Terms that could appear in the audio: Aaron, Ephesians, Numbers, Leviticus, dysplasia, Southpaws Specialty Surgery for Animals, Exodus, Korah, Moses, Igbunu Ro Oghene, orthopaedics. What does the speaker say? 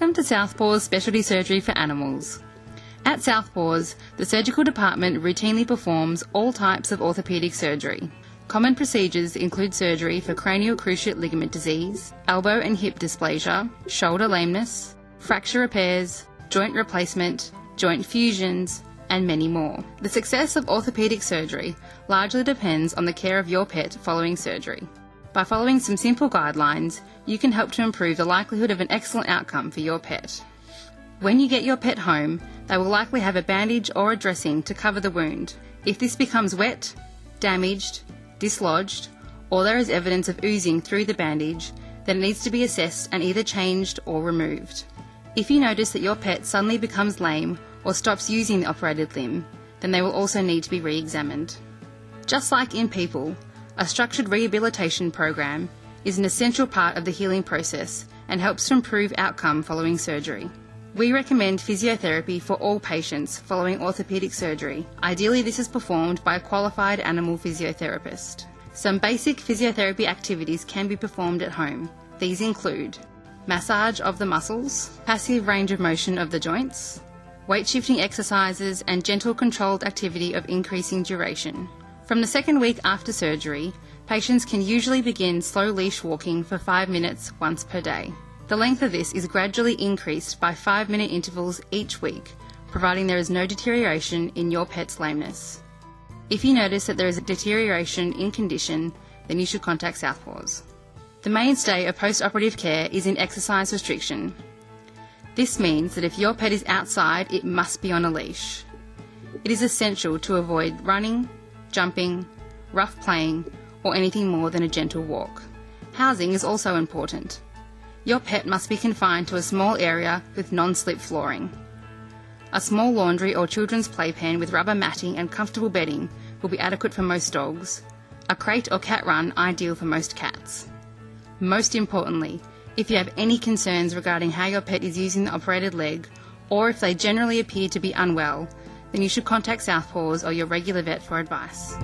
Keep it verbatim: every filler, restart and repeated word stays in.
Welcome to Southpaws Specialty Surgery for Animals. At Southpaws, the surgical department routinely performs all types of orthopaedic surgery. Common procedures include surgery for cranial cruciate ligament disease, elbow and hip dysplasia, shoulder lameness, fracture repairs, joint replacement, joint fusions, and many more. The success of orthopaedic surgery largely depends on the care of your pet following surgery. By following some simple guidelines, you can help to improve the likelihood of an excellent outcome for your pet. When you get your pet home, they will likely have a bandage or a dressing to cover the wound. If this becomes wet, damaged, dislodged, or there is evidence of oozing through the bandage, then it needs to be assessed and either changed or removed. If you notice that your pet suddenly becomes lame or stops using the operated limb, then they will also need to be re-examined. Just like in people, a structured rehabilitation program is an essential part of the healing process and helps to improve outcome following surgery. We recommend physiotherapy for all patients following orthopaedic surgery. Ideally, this is performed by a qualified animal physiotherapist. Some basic physiotherapy activities can be performed at home. These include massage of the muscles, passive range of motion of the joints, weight shifting exercises, and gentle controlled activity of increasing duration. From the second week after surgery, patients can usually begin slow leash walking for five minutes once per day. The length of this is gradually increased by five-minute intervals each week, providing there is no deterioration in your pet's lameness. If you notice that there is a deterioration in condition, then you should contact Southpaws. The mainstay of post-operative care is in exercise restriction. This means that if your pet is outside, it must be on a leash. It is essential to avoid running, jumping, rough playing, or anything more than a gentle walk. Housing is also important. Your pet must be confined to a small area with non-slip flooring. A small laundry or children's playpen with rubber matting and comfortable bedding will be adequate for most dogs. A crate or cat run ideal for most cats. Most importantly, if you have any concerns regarding how your pet is using the operated leg, or if they generally appear to be unwell, then you should contact Southpaws or your regular vet for advice.